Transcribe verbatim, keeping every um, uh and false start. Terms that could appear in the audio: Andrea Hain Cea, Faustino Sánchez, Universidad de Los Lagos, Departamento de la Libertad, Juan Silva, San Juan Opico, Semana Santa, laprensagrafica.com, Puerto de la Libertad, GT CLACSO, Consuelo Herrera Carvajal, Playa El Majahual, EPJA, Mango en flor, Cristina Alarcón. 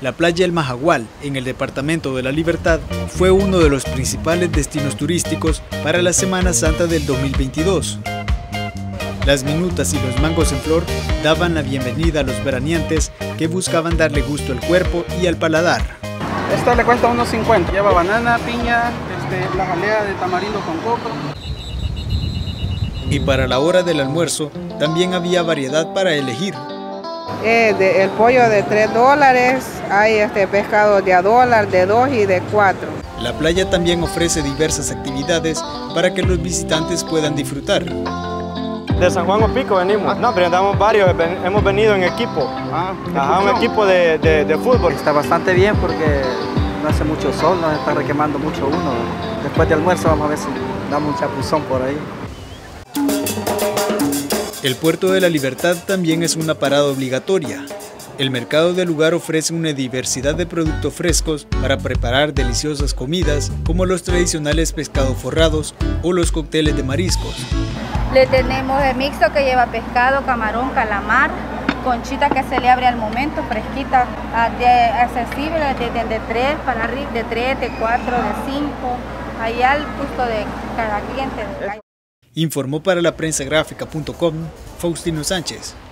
la playa El Majahual, en el Departamento de la Libertad, fue uno de los principales destinos turísticos para la Semana Santa del dos mil veintidós. Las minutas y los mangos en flor daban la bienvenida a los veraneantes que buscaban darle gusto al cuerpo y al paladar. Esta le cuesta unos cincuenta, lleva banana, piña, este, la jalea de tamarindo con coco. Y para la hora del almuerzo también había variedad para elegir. Eh, de, el pollo de tres dólares, hay este pescado de a dólar, de dos y de cuatro. La playa también ofrece diversas actividades para que los visitantes puedan disfrutar. De San Juan Opico venimos, no, pero andamos varios, hemos venido en equipo, ah, ajá, un equipo de, de, de fútbol. Está bastante bien porque no hace mucho sol, nos está requemando mucho uno. Después de almuerzo vamos a ver si damos un chapuzón por ahí. El Puerto de la Libertad también es una parada obligatoria. El mercado del lugar ofrece una diversidad de productos frescos para preparar deliciosas comidas, como los tradicionales pescados forrados o los cócteles de mariscos. Le tenemos el mixto que lleva pescado, camarón, calamar, conchita que se le abre al momento, fresquita, de, accesible, de, de, de tres para arriba, de tres, de cuatro, de cinco, ahí al gusto de cada cliente. Informó para la prensa gráfica punto com Faustino Sánchez.